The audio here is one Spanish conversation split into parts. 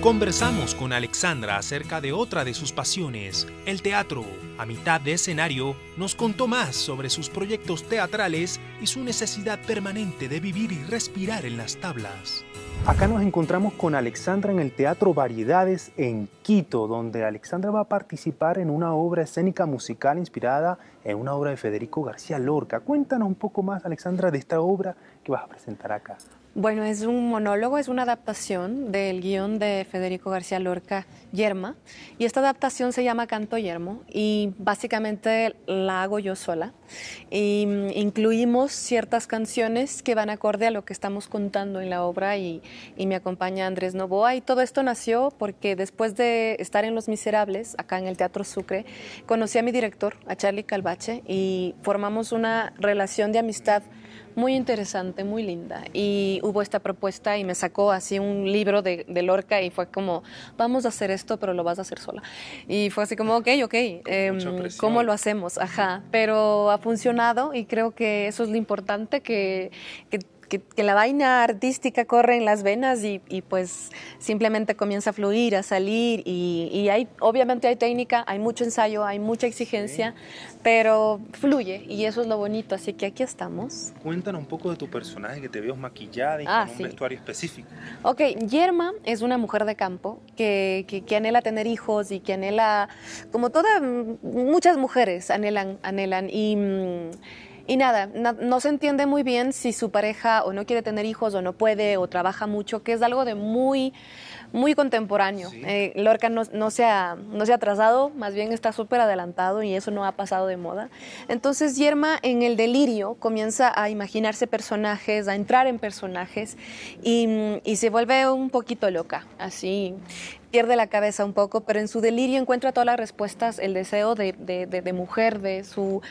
Conversamos con Alexandra acerca de otra de sus pasiones, el teatro. A mitad de escenario, nos contó más sobre sus proyectos teatrales y su necesidad permanente de vivir y respirar en las tablas. Acá nos encontramos con Alexandra en el Teatro Variedades en Quito, donde Alexandra va a participar en una obra escénica musical inspirada en una obra de Federico García Lorca. Cuéntanos un poco más, Alexandra, de esta obra que vas a presentar acá. Bueno, es un monólogo, es una adaptación del guión de Federico García Lorca, Yerma, y esta adaptación se llama Canto Yermo y básicamente la hago yo sola. Y incluimos ciertas canciones que van acorde a lo que estamos contando en la obra y me acompaña Andrés Novoa, y todo esto nació porque después de estar en Los Miserables, acá en el Teatro Sucre, conocí a mi director, a Charlie Calvache, y formamos una relación de amistad muy interesante, muy linda, y hubo esta propuesta y me sacó así un libro de Lorca y fue como, vamos a hacer esto, pero lo vas a hacer sola. Y fue así como, ok, ¿cómo lo hacemos? Ajá, pero ha funcionado y creo que eso es lo importante, que la vaina artística corre en las venas y pues simplemente comienza a fluir, a salir y obviamente hay técnica, hay mucho ensayo, hay mucha exigencia, sí, pero fluye y eso es lo bonito, así que aquí estamos. Cuéntanos un poco de tu personaje, que te veo maquillada y con un vestuario específico. Ok, Yerma es una mujer de campo que anhela tener hijos y que anhela, como todas, muchas mujeres anhelan y nada, no se entiende muy bien si su pareja o no quiere tener hijos o no puede o trabaja mucho, que es algo de muy, muy contemporáneo. Sí. Lorca no se ha atrasado, más bien está súper adelantado y eso no ha pasado de moda. Entonces Yerma en el delirio comienza a imaginarse personajes, a entrar en personajes y se vuelve un poquito loca, así. Pierde la cabeza un poco, pero en su delirio encuentra todas las respuestas, el deseo de mujer, de su...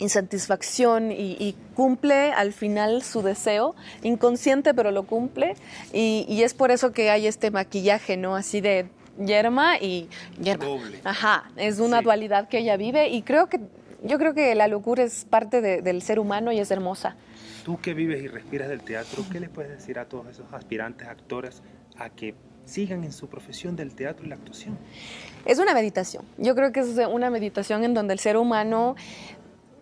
insatisfacción y cumple al final su deseo, inconsciente pero lo cumple y es por eso que hay este maquillaje, ¿no? Así de Yerma y Yerma. Doble. Ajá, es una dualidad que ella vive y yo creo que la locura es parte del ser humano y es hermosa. Tú que vives y respiras del teatro, ¿qué les puedes decir a todos esos aspirantes actores a que sigan en su profesión del teatro y la actuación? Es una meditación. Yo creo que es una meditación en donde el ser humano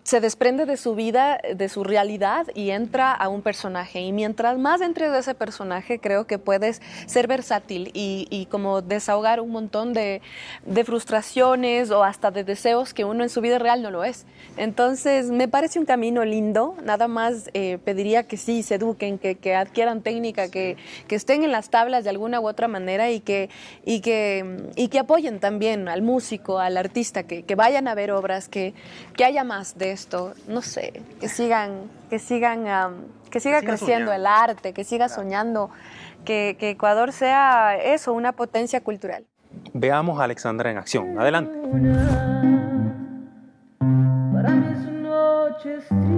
se desprende de su vida, de su realidad y entra a un personaje. Y mientras más entres de ese personaje, creo que puedes ser versátil y como desahogar un montón de frustraciones o hasta de deseos que uno en su vida real no lo es. Entonces, me parece un camino lindo. Nada más pediría que sí, se eduquen, que adquieran técnica, que estén en las tablas de alguna u otra manera y que apoyen también al músico, al artista, que vayan a ver obras, que haya más de esto, no sé, que siga creciendo soñando el arte, que siga soñando, que Ecuador sea eso, una potencia cultural. Veamos a Alexandra en acción. Adelante. Para mí es noche